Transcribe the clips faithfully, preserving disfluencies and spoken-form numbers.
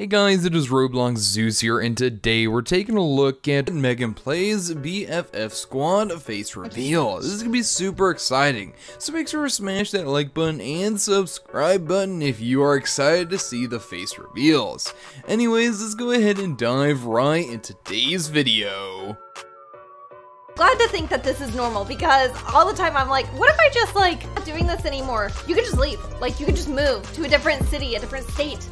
Hey guys, it is Roblox Zeus here, and today we're taking a look at Megan Plays B F F Squad face reveal. This is gonna be super exciting, so make sure to smash that like button and subscribe button if you are excited to see the face reveals. Anyways, let's go ahead and dive right into today's video. Glad to think that this is normal, because all the time I'm like, what if I just like not doing this anymore? You could just leave, like you could just move to a different city, a different state.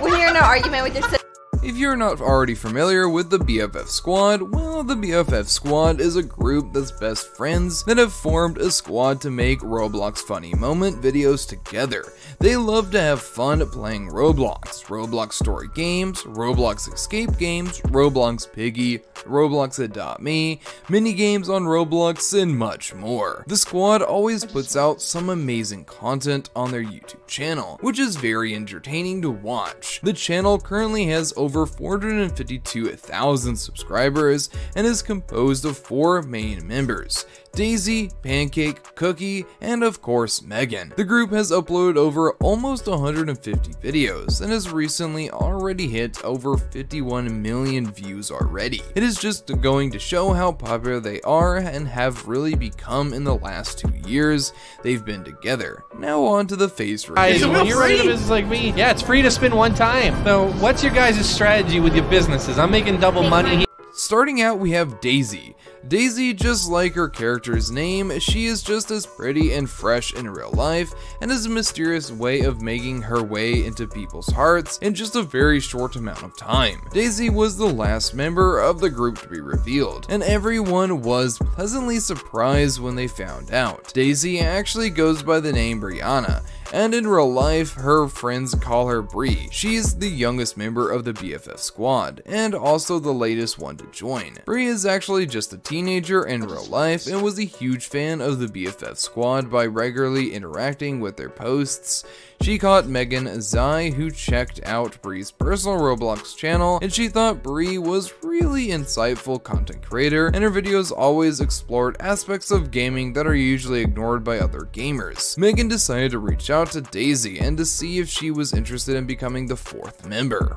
When you're in an argument with your sister. If you're not already familiar with the B F F Squad, well, the B F F Squad is a group that's best friends that have formed a squad to make Roblox funny moment videos together. They love to have fun playing Roblox, Roblox story games, Roblox escape games, Roblox Piggy, Roblox Adopt Me, mini games on Roblox, and much more. The squad always puts out some amazing content on their YouTube channel, which is very entertaining to watch. The channel currently has over over four hundred fifty-two thousand subscribers and is composed of four main members: Daisy, Pancake, Cookie, and of course Megan. The group has uploaded over almost one hundred fifty videos and has recently already hit over fifty-one million views already. It is just going to show how popular they are and have really become in the last two years they've been together. Now on to the face reveal. Guys, when you're running a business like me, yeah, it's free to spend one time. So what's your guys' strategy with your businesses? I'm making double money. Starting out, we have Daisy. Daisy, just like her character's name, she is just as pretty and fresh in real life and has a mysterious way of making her way into people's hearts in just a very short amount of time. Daisy was the last member of the group to be revealed, and everyone was pleasantly surprised when they found out. Daisy actually goes by the name Brianna, and in real life, her friends call her Bree. She is the youngest member of the B F F Squad, and also the latest one to join. Bree is actually just a teenager in real life and was a huge fan of the B F F Squad by regularly interacting with their posts. She caught Megan Zai, who checked out Bree's personal Roblox channel, and she thought Bree was really insightful content creator, and her videos always explored aspects of gaming that are usually ignored by other gamers. Megan decided to reach out to Daisy and to see if she was interested in becoming the fourth member.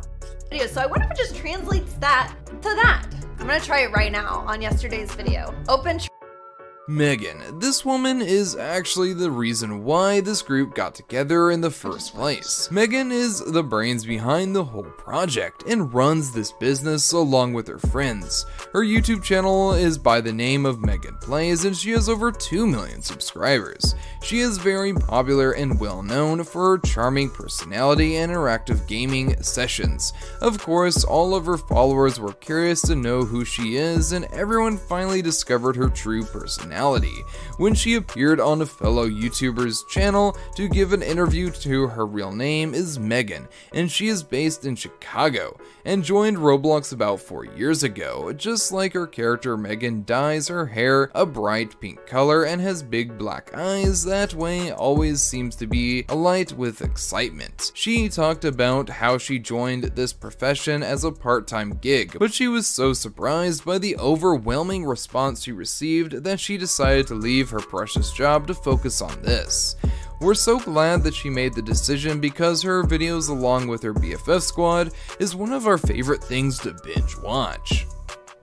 So I wonder if it just translates that to that. I'm gonna try it right now on yesterday's video. Open. Megan. This woman is actually the reason why this group got together in the first place. Megan is the brains behind the whole project and runs this business along with her friends. Her YouTube channel is by the name of Megan Plays, and she has over two million subscribers. She is very popular and well known for her charming personality and interactive gaming sessions. Of course, all of her followers were curious to know who she is, and everyone finally discovered her true personality when she appeared on a fellow YouTuber's channel to give an interview to her real name is Megan, and she is based in Chicago, and joined Roblox about four years ago. Just like her character, Megan dyes her hair a bright pink color and has big black eyes, that way always seems to be alight with excitement. She talked about how she joined this profession as a part-time gig, but she was so surprised by the overwhelming response she received that she decided to leave her precious job to focus on this. We're so glad that she made the decision, because her videos along with her B F F Squad is one of our favorite things to binge watch.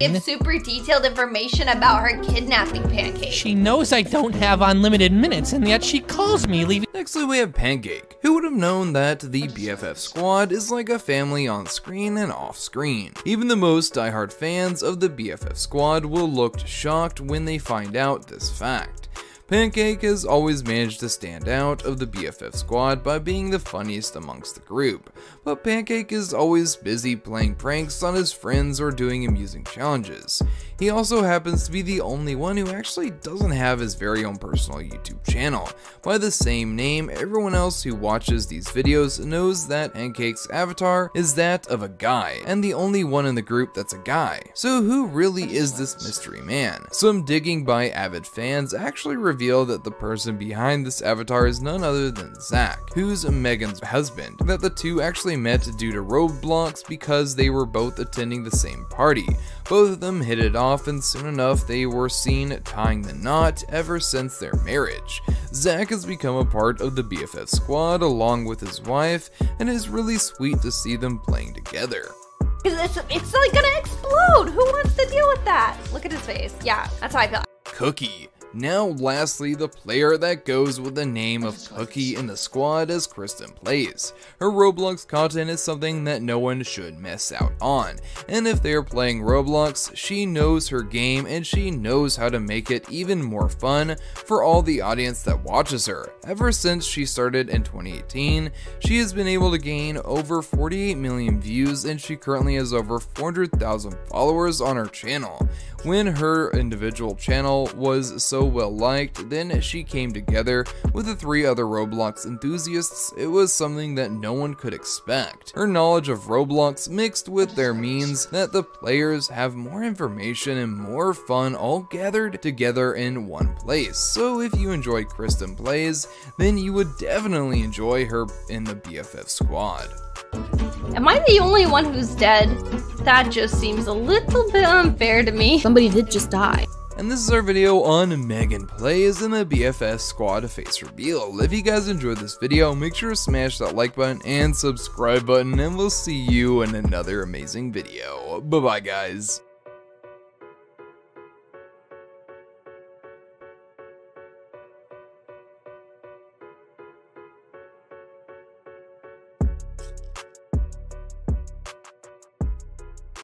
Give super detailed information about her kidnapping Pancake. She knows I don't have unlimited minutes, and yet she calls me leaving. Nextly, we have Pancake. Who would have known that the B F F Squad is like a family on screen and off screen? Even the most diehard fans of the B F F Squad will look shocked when they find out this fact. Pancake has always managed to stand out of the B F F Squad by being the funniest amongst the group, but Pancake is always busy playing pranks on his friends or doing amusing challenges. He also happens to be the only one who actually doesn't have his very own personal YouTube channel. By the same name, everyone else who watches these videos knows that Pancake's avatar is that of a guy, and the only one in the group that's a guy. So who really is this mystery man? Some digging by avid fans actually revealed reveal that the person behind this avatar is none other than Zack, who's Megan's husband, and that the two actually met due to Roblox because they were both attending the same party. Both of them hit it off, and soon enough they were seen tying the knot ever since their marriage. Zack has become a part of the B F F squad along with his wife, and it's really sweet to see them playing together. It's, it's like gonna explode! Who wants to deal with that? Look at his face. Yeah, that's how I feel. Cookie. Now lastly, the player that goes with the name of Cookie in the squad is Kristen Blaze. Her Roblox content is something that no one should miss out on, and if they are playing Roblox, she knows her game and she knows how to make it even more fun for all the audience that watches her. Ever since she started in twenty eighteen, she has been able to gain over forty-eight million views, and she currently has over four hundred thousand followers on her channel. When her individual channel was so well liked, then she came together with the three other Roblox enthusiasts. It was something that no one could expect. Her knowledge of Roblox mixed with their means that the players have more information and more fun all gathered together in one place. So if you enjoy Kristen Plays, then you would definitely enjoy her in the B F F squad. Am I the only one who's dead? That just seems a little bit unfair to me. Somebody did just die. And this is our video on Megan Plays in the B F F Squad face reveal. If you guys enjoyed this video, make sure to smash that like button and subscribe button, and we'll see you in another amazing video. Bye bye guys.